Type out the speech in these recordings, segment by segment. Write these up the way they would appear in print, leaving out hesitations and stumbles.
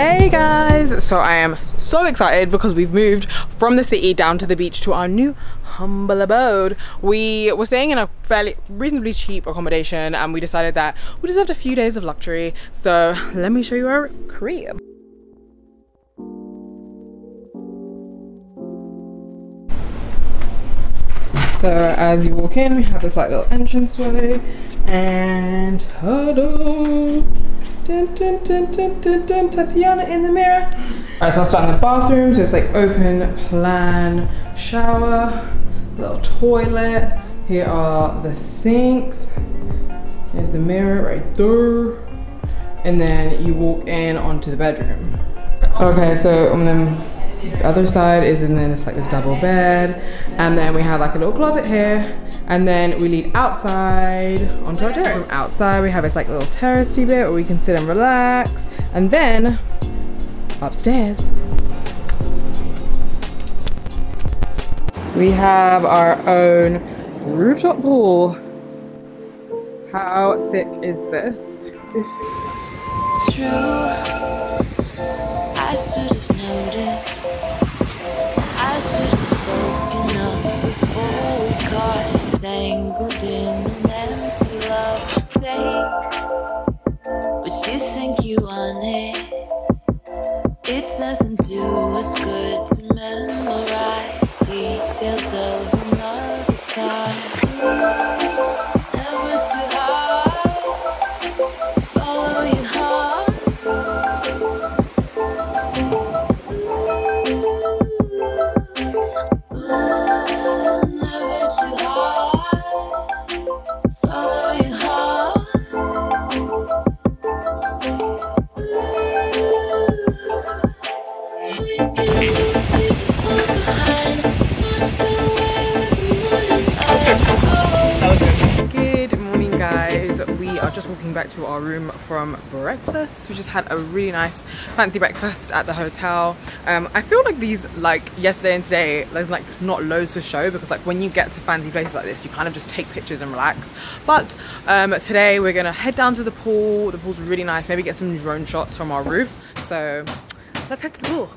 Hey guys, so I am so excited because we've moved from the city down to the beach to our new humble abode. We were staying in a reasonably cheap accommodation and we decided that we deserved a few days of luxury. So let me show you our crib. So as you walk in, we have this like little entranceway and ta-da! Dun, dun, dun, dun, dun, dun, Tatiana in the mirror. Alright, so I'll start in the bathroom. So it's like open plan shower, little toilet. Here are the sinks. There's the mirror right there. And then you walk in onto the bedroom. Okay, so I'm gonna the other side is, and then it's like this double bed, and then we have like a little closet here, and then we lead outside onto our terrace. From outside we have this like little terracey bit where we can sit and relax, and then upstairs we have our own rooftop pool. How sick is this? It's true, I should have noticed. I should have spoken up before we caught tangled in an empty love. Take what you think you want it. It doesn't do us good to memorize details of another time. Never too hard. Follow your heart. Back to our room from breakfast. We just had a really nice fancy breakfast at the hotel. I feel like these, like yesterday and today, there's like not loads to show because like when you get to fancy places like this you kind of just take pictures and relax, but today we're gonna head down to the pool. The pool's really nice, maybe get some drone shots from our roof, so let's head to the pool.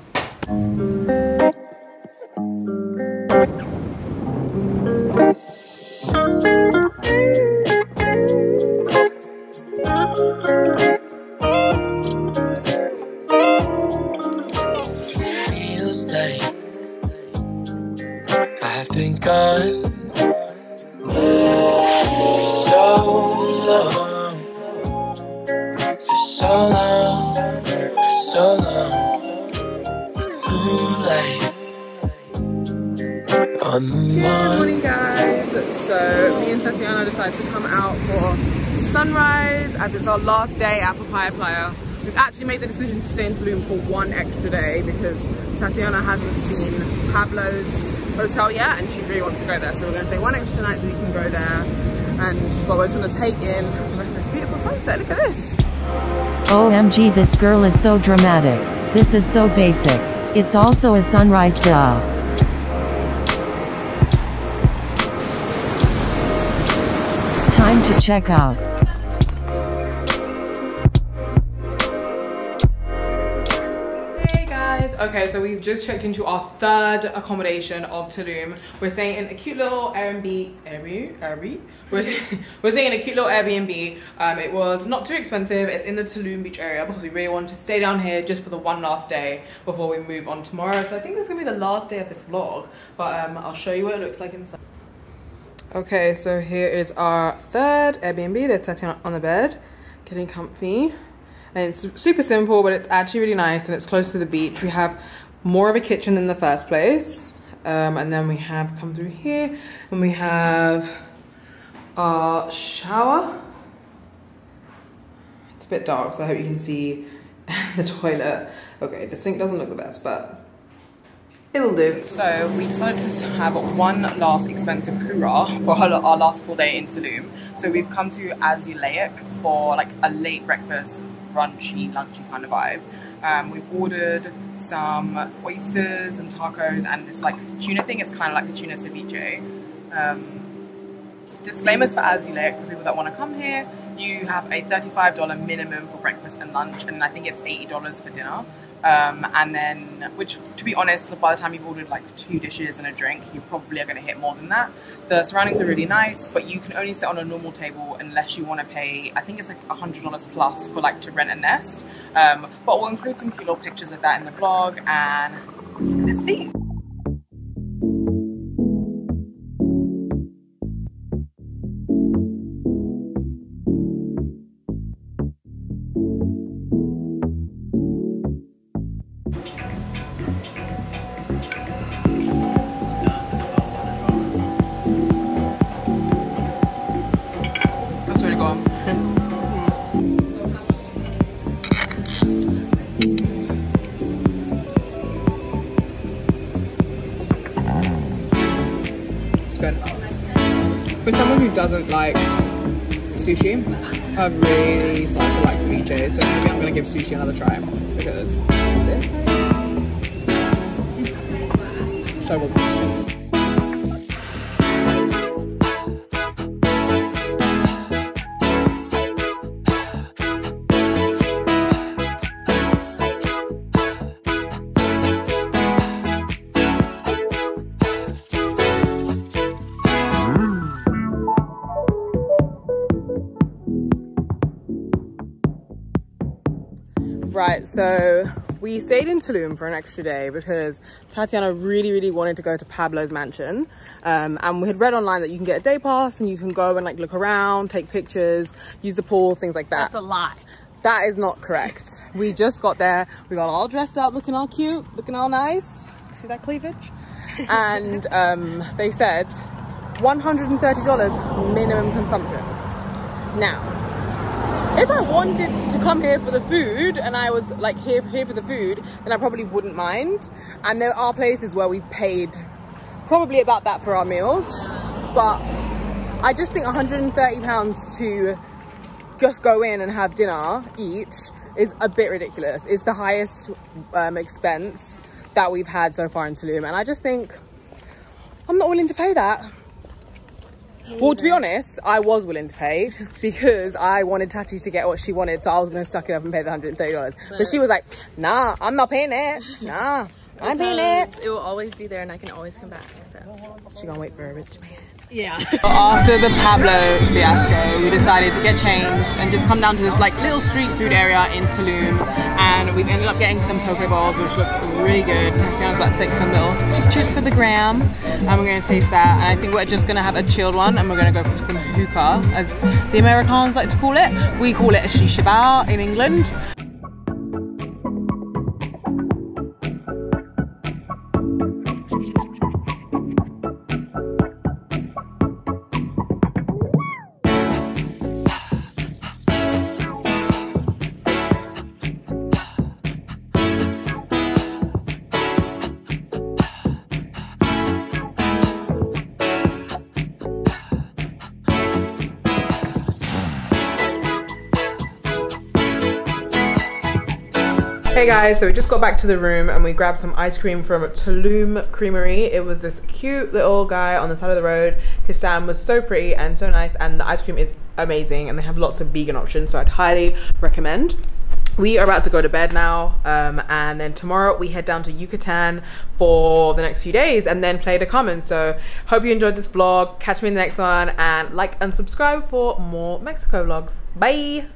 Good morning guys, so me and Tatiana decided to come out for sunrise as it's our last day at Papaya Playa. We've actually made the decision to stay in Tulum for one extra day because Tatiana hasn't seen Pablo's hotel yet and she really wants to go there, so we're going to stay one extra night so we can go there. And but we're just going to take in this beautiful sunset. Look at this. OMG, this girl is so dramatic. This is so basic. It's also a sunrise, duh. Time to check out. Hey guys, okay, so we've just checked into our third accommodation of Tulum. We're staying in a cute little Airbnb. We're staying in a cute little Airbnb. It was not too expensive. It's in the Tulum beach area because we really wanted to stay down here just for the one last day before we move on tomorrow. So I think this is gonna be the last day of this vlog, but I'll show you what it looks like inside. Okay, so here is our third Airbnb. There's Tatiana on the bed, getting comfy. And it's super simple, but it's actually really nice and it's close to the beach. We have more of a kitchen than the first place. And then we have come through here and we have our shower. It's a bit dark, so I hope you can see the toilet. Okay, the sink doesn't look the best, but it'll do. So we decided to have one last expensive hoorah for our last full day in Tulum. So we've come to Azulik for like a late breakfast, brunchy kind of vibe. We've ordered some oysters and tacos and this like tuna thing. It's kind of like a tuna ceviche. Disclaimers for Azulik for people that want to come here. you have a $35 minimum for breakfast and lunch, and I think it's $80 for dinner. And then, which to be honest, by the time you've ordered like 2 dishes and a drink, you probably are going to hit more than that. The surroundings are really nice, but you can only sit on a normal table unless you want to pay, I think it's like $100 plus for like to rent a nest. But we'll include some cute little pictures of that in the vlog, and let's look at this view. For someone who doesn't like sushi, I really started to like ceviche, so maybe I'm going to give sushi another try, because this so good. Right, so we stayed in Tulum for an extra day because Tatiana really wanted to go to Pablo's mansion, and we had read online that you can get a day pass and you can go and like look around, take pictures, use the pool, things like that. That's a lie. That is not correct. We just got there, we got all dressed up, looking all cute, looking all nice. See that cleavage? And they said $130 minimum consumption. Now, if I wanted to come here for the food and I was like here for the food, then I probably wouldn't mind. And there are places where we paid probably about that for our meals. But I just think £130 to just go in and have dinner each is a bit ridiculous. It's the highest expense that we've had so far in Tulum. And I just think I'm not willing to pay that. Well, to be honest, I was willing to pay because I wanted Tati to get what she wanted, so I was going to suck it up and pay the $130. But she was like, nah, I'm not paying that. Nah, I'm paying it. It will always be there and I can always come back. So she's going to wait for a rich man. Yeah. After the Pablo fiasco, we decided to get changed and just come down to this like little street food area in Tulum, and we've ended up getting some poke bowls which look really good. Tatiana's about to take some little pictures for the gram, and we're going to taste that, and I think we're just going to have a chilled one, and we're going to go for some hookah, as the Americans like to call it. We call it a shisha bar in England. Hey guys, so we just got back to the room and we grabbed some ice cream from Tulum Creamery. It was this cute little guy on the side of the road. His stand was so pretty and so nice, and the ice cream is amazing, and they have lots of vegan options, so I'd highly recommend. We are about to go to bed now, and then tomorrow we head down to Yucatan for the next few days and then Playa del Carmen. So hope you enjoyed this vlog. Catch me in the next one, and like and subscribe for more Mexico vlogs. Bye!